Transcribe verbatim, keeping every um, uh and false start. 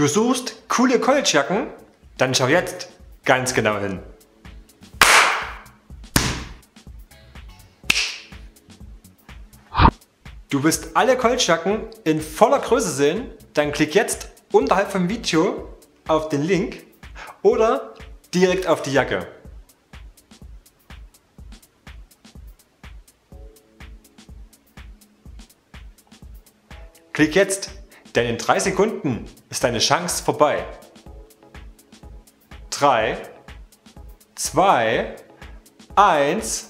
Du suchst coole Collegejacken? Dann schau jetzt ganz genau hin. Du willst alle Collegejacken in voller Größe sehen? Dann klick jetzt unterhalb vom Video auf den Link oder direkt auf die Jacke. Klick jetzt, denn in drei Sekunden ist deine Chance vorbei. drei, zwei, eins.